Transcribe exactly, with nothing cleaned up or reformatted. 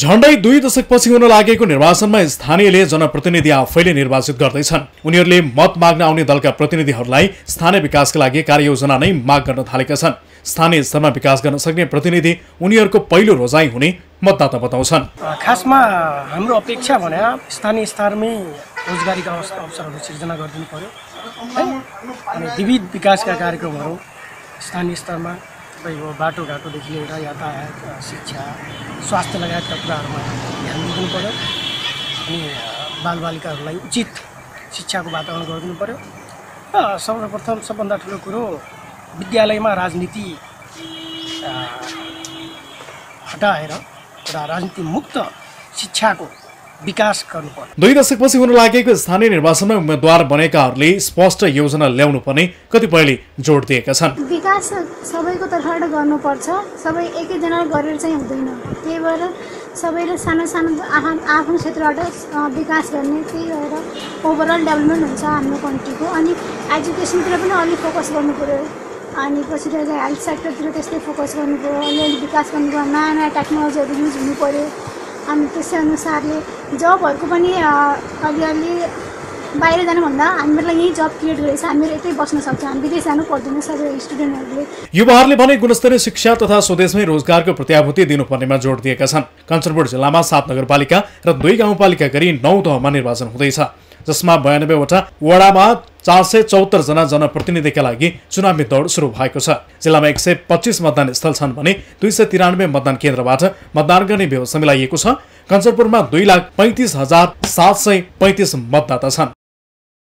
झण्डै दुई दशकपछि हुन लागेको निर्वाचनमा स्थानीयले जनप्रतिनिधि आफैले निर्वाचित गर्दैछन्। उनीहरूले मत माग्न आउने दलका प्रतिनिधिहरूलाई स्थानीय विकासका लागि कार्ययोजना नै माग गर्न थालेका छन्। स्थानीय स्तरमा विकास गर्न सक्ने प्रतिनिधि उनीहरूको पहिलो रोजाइ हुने मतदाता बताउँछन्। खासमा हाम्रो अपेक्षा भने स्थानीय स्तरमै रोजगारीका अवसरहरू सृजना गरिदिनु पर्यो अनि विविध विकासका कार्यक्रमहरू स्थानीय स्तरमा बाटोघाटोदेखि लिएर यातायात, शिक्षा, स्वास्थ्य लगायतका कुराहरूमा ध्यान दिनु पर्यो अनि बालबालिकाहरूलाई उचित शिक्षाको वातावरण गरिदिनु पर्यो। सर्वप्रथम सबभन्दा ठुलो कुरो विद्यालयमा राजनीति हटाएर एउटा राजनीति मुक्त शिक्षाको विकास गर्नु पर्यो। दुई दशकपछि हुन लागेको स्थानीय निर्वाचनमा उम्मेद्वार बनेकाहरूले स्पष्ट योजना ल्याउनु पर्ने कतिपयले जोड दिएका छन्। विकास सबैको तर्फबाट गर्नुपर्छ, सबै एकैजना गरेर चाहिँ हुँदैन, त्यही भएर सबैले सानो सानो आफ्नो क्षेत्रबाट विकास गर्ने, त्यही भएर ओभरअल डेभलपमेन्ट हुन्छ हाम्रो कन्ट्रीको। अनि एजुकेसनतिर पनि अलि फोकस गर्नु पर्यो अनि पछि चाहिँ हेल्थ सेक्टरतिर त्यस्तै फोकस गर्नु पर्यो, अलिअलि विकास गर्नु पर्यो, नयाँ नयाँ टेक्नोलोजीहरू युज हुनु पर्यो अनि त्यसअनुसारले जबहरुको पनि अलिअलि बाहिर जानुभन्दा हामीलाई यही जब क्रिएट गरेछ, हामीहरू यतै बस्न सक्छ, हामी विदेश जानु पर्दैन सबै स्टुडेन्टहरुले। युवाहरुले भने गुणस्तरीय शिक्षा तथा स्वदेशमै रोजगारको प्रत्याभूति दिनुपर्नेमा जोड दिएका छन्। कञ्चनपुर जिल्लामा सात नगरपालिका र दुई गाउँपालिका गरी नौ तहमा निर्वाचन हुँदैछ, जसमा बयानब्बे वटा वडामा चार सय चौहत्तर जना जनप्रतिनिधिका लागि चुनावी दौड सुरु भएको छ। जिल्लामा एक सय पच्चीस मतदान स्थल छन् भने दुई सय तिरानब्बे मतदान केन्द्रबाट मतदान गर्ने व्यवस्था मिलाइएको छ। कञ्चनपुरमा दुई लाख पैंतिस हजार सात सय पैंतिस मतदाता छन्।